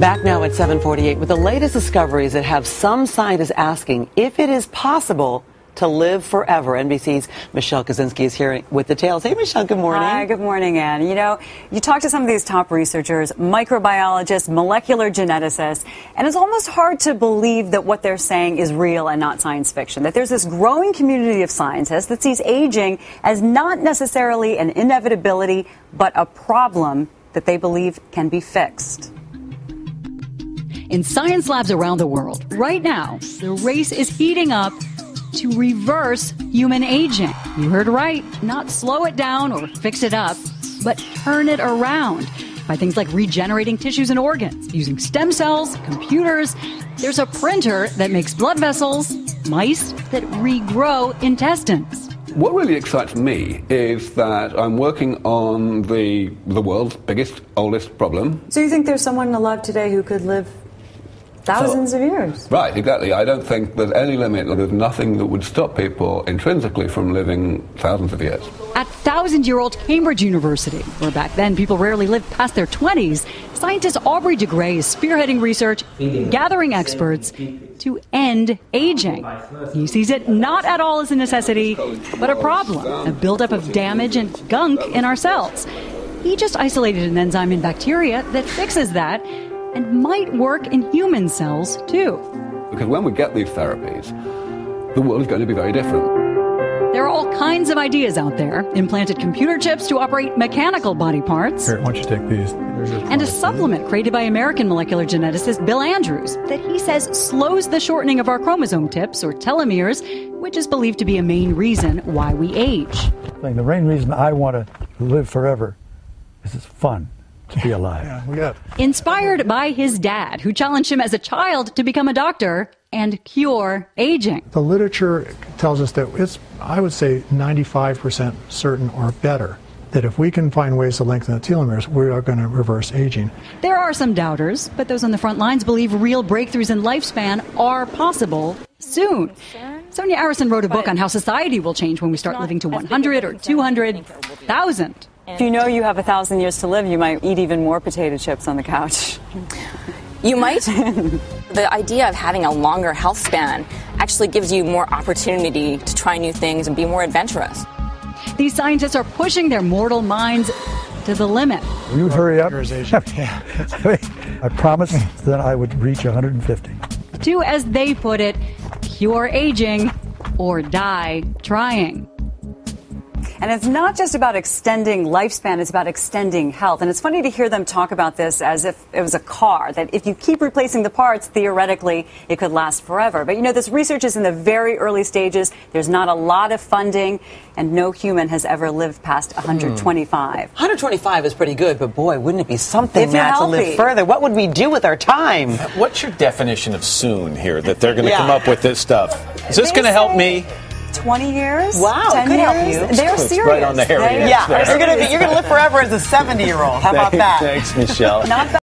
Back now at 7:48 with the latest discoveries that have some scientists asking if it is possible to live forever. NBC's Michelle Kaczynski is here with the tales. Hey, Michelle, good morning. Hi, good morning, Ann. You know, you talk to some of these top researchers, microbiologists, molecular geneticists, and it's almost hard to believe that what they're saying is real and not science fiction, that there's this growing community of scientists that sees aging as not necessarily an inevitability, but a problem that they believe can be fixed. In science labs around the world, right now, the race is heating up to reverse human aging. You heard right, not slow it down or fix it up, but turn it around by things like regenerating tissues and organs, using stem cells, computers. There's a printer that makes blood vessels, mice that regrow intestines. What really excites me is that I'm working on the world's biggest, oldest problem. So you think there's someone alive today who could live thousands of years? Right, exactly. I don't think there's any limit. There's nothing that would stop people intrinsically from living thousands of years. At 1,000-year-old Cambridge University, where back then people rarely lived past their 20s, scientist Aubrey de Grey is spearheading research, gathering experts to end aging. He sees it not at all as a necessity, but a problem, a buildup of damage and gunk in our cells. He just isolated an enzyme in bacteria that fixes that, and might work in human cells, too. Because when we get these therapies, the world is going to be very different. There are all kinds of ideas out there. Implanted computer chips to operate mechanical body parts. Here, why don't you take these? And a supplement created by American molecular geneticist Bill Andrews that he says slows the shortening of our chromosome tips, or telomeres, which is believed to be a main reason why we age. The main reason I want to live forever is it's fun to be alive. Yeah, we got it. Inspired by his dad, who challenged him as a child to become a doctor and cure aging. The literature tells us that it's, I would say, 95% certain or better that if we can find ways to lengthen the telomeres, we are going to reverse aging. There are some doubters, but those on the front lines believe real breakthroughs in lifespan are possible soon. Sonya Arison wrote a book on how society will change when we start living to 100 or 200, 1,000. If you know you have 1,000 years to live, you might eat even more potato chips on the couch. You might. The idea of having a longer health span actually gives you more opportunity to try new things and be more adventurous. These scientists are pushing their mortal minds to the limit. Will you hurry up? I promised that I would reach 150. To, as they put it, cure aging or die trying. And it's not just about extending lifespan, it's about extending health. And it's funny to hear them talk about this as if it was a car, that if you keep replacing the parts, theoretically, it could last forever. But, you know, this research is in the very early stages. There's not a lot of funding, and no human has ever lived past 125. 125 is pretty good, but, boy, wouldn't it be something not to live further? What would we do with our time? What's your definition of soon here that they're going to come up with this stuff? Is this going to help me? 20 years? Wow, 10 could years? Help you. They're serious. Right on the hairy. Yeah, you're going to live forever as a 70-year-old. How about that? Thanks, Michelle. Not bad.